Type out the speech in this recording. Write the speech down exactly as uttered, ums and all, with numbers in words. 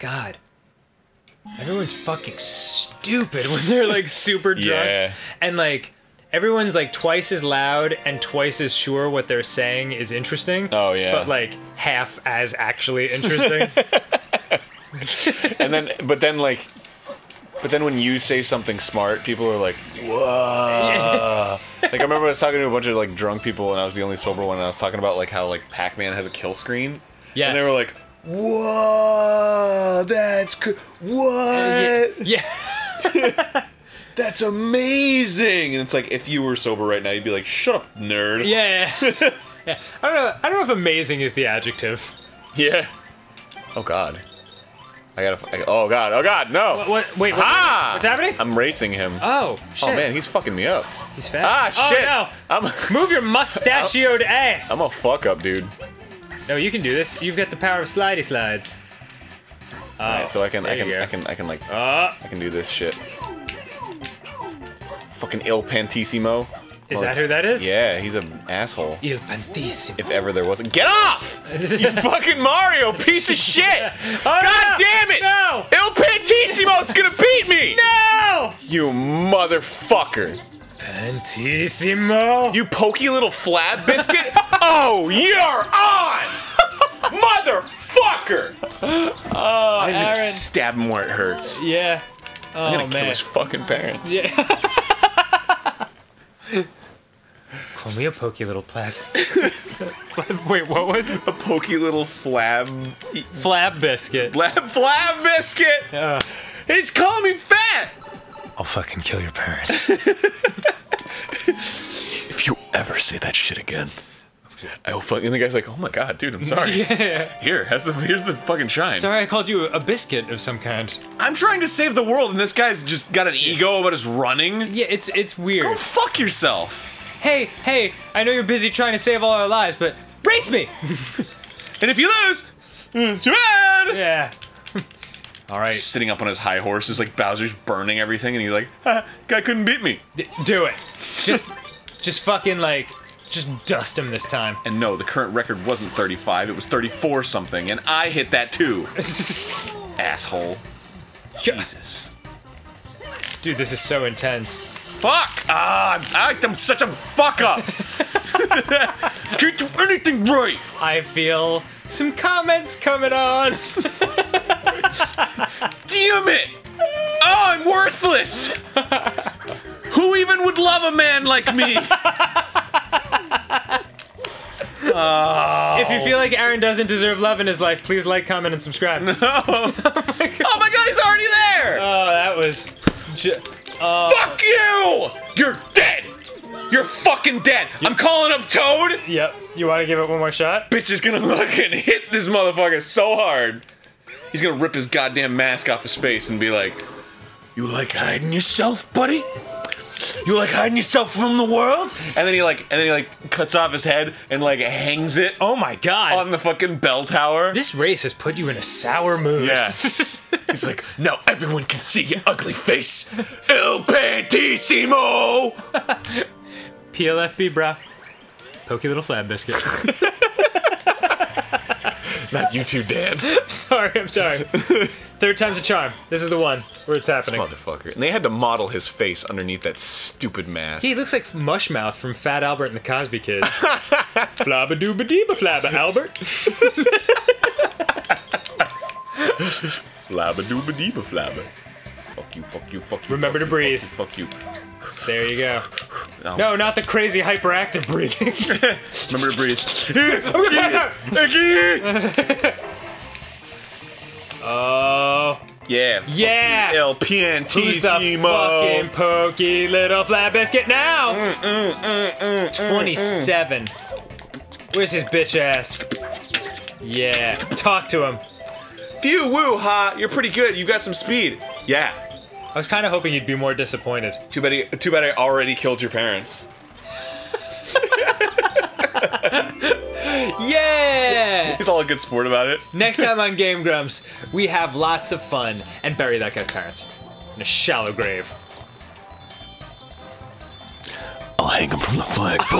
God. Everyone's fucking stupid when they're like super drunk. Yeah. And like everyone's like twice as loud and twice as sure what they're saying is interesting. Oh yeah. But like half as actually interesting. and then but then like but then when you say something smart, people are like, whoa. Like I remember I was talking to a bunch of like drunk people and I was the only sober one and I was talking about like how like Pac-Man has a kill screen. Yes. And they were like, whoa, that's cr- what? Uh, yeah. yeah. That's amazing. And it's like, if you were sober right now, you'd be like, shut up, nerd. Yeah. yeah. I don't know. I don't know if amazing is the adjective. Yeah. Oh, God. I gotta. I, oh, God. Oh, God. No. What, what, wait. What, ah! What's happening? I'm racing him. Oh, shit. Oh, man. He's fucking me up. He's fat. Ah, shit. Oh, no. I'm, Move your mustachioed I'm, ass. I'm a fuck up, dude. No, you can do this. You've got the power of slidey slides. Oh, Alright, so I can, I can, I can, I can, like, uh, I can do this shit. Fucking Il Piantissimo. Is or, that who that is? Yeah, he's an asshole. Il Piantissimo. If ever there wasn't. Get off! You fucking Mario piece of shit! oh, God no! damn it! No! Il Piantissimo's gonna beat me! No! You motherfucker. Piantissimo. You pokey little flab biscuit? Oh, you're on! Motherfucker! Oh, I'm gonna Aaron. stab him where it hurts. Yeah. Oh, I'm gonna man. kill his fucking parents. Yeah. Call me a pokey little plastic. Wait, what was it? A pokey little flab... Flab biscuit. Flab, flab biscuit! Uh. He's calling me fat! I'll fucking kill your parents. If you ever say that shit again, I will fucking. And the guy's like, "Oh my god, dude, I'm sorry." yeah. Here, has the here's the fucking shine. Sorry, I called you a biscuit of some kind. I'm trying to save the world, and this guy's just got an ego about his running. Yeah, it's it's weird. Go fuck yourself. Hey, hey, I know you're busy trying to save all our lives, but race me. And if you lose, too bad. Yeah. All right. Sitting up on his high horse is like Bowser's burning everything, and he's like, ah, "Guy couldn't beat me." D do it. Just, just fucking like, just dust him this time. And no, the current record wasn't thirty-five; it was thirty-four something, and I hit that too. Asshole. Jesus. Dude, this is so intense. Fuck! Ah, uh, I'm such a fuck up. Can't do anything right. I feel some comments coming on. Damn it! Oh, I'm worthless! Who even would love a man like me? Oh. If you feel like Aaron doesn't deserve love in his life, please like, comment, and subscribe. No! Oh my god, oh my god, he's already there! Oh, that was... Uh. Fuck you! You're dead! You're fucking dead! Yep. I'm calling up Toad! Yep. You wanna give it one more shot? Bitch is gonna fucking hit this motherfucker so hard. He's gonna rip his goddamn mask off his face and be like, "You like hiding yourself, buddy? You like hiding yourself from the world?" And then he like, and then he like cuts off his head and like hangs it. Oh my god! On the fucking bell tower. This race has put you in a sour mood. Yeah. He's like, "Now everyone can see your ugly face, Il Piantissimo." P L F B, brah. Pokey little flab biscuit. Not you too, Dan. I'm sorry, I'm sorry. Third time's a charm. This is the one where it's happening. This motherfucker. And they had to model his face underneath that stupid mask. Yeah, he looks like Mushmouth from Fat Albert and the Cosby Kids. Flabba dooba deeba flabba Albert. Flabba dooba deeba flabba. Fuck you, fuck you, fuck you. Remember fuck to you, breathe. Fuck you, fuck you. There you go. No. no, not the crazy hyperactive breathing. Remember to breathe. I'm gonna pass out. Oh. Yeah. Yeah. Il Piantissimo. Who's the fucking pokey little flat biscuit now? Mm, mm, mm, mm, mm, Twenty-seven. Mm. Where's his bitch ass? Yeah. Talk to him. Phew, woo, ha. You're pretty good. You got some speed. Yeah. I was kind of hoping you'd be more disappointed. Too bad, he, too bad I already killed your parents. Yeah! He's all a good sport about it. Next time on Game Grumps, we have lots of fun and bury that guy's parents in a shallow grave. I'll hang him from the flagpole.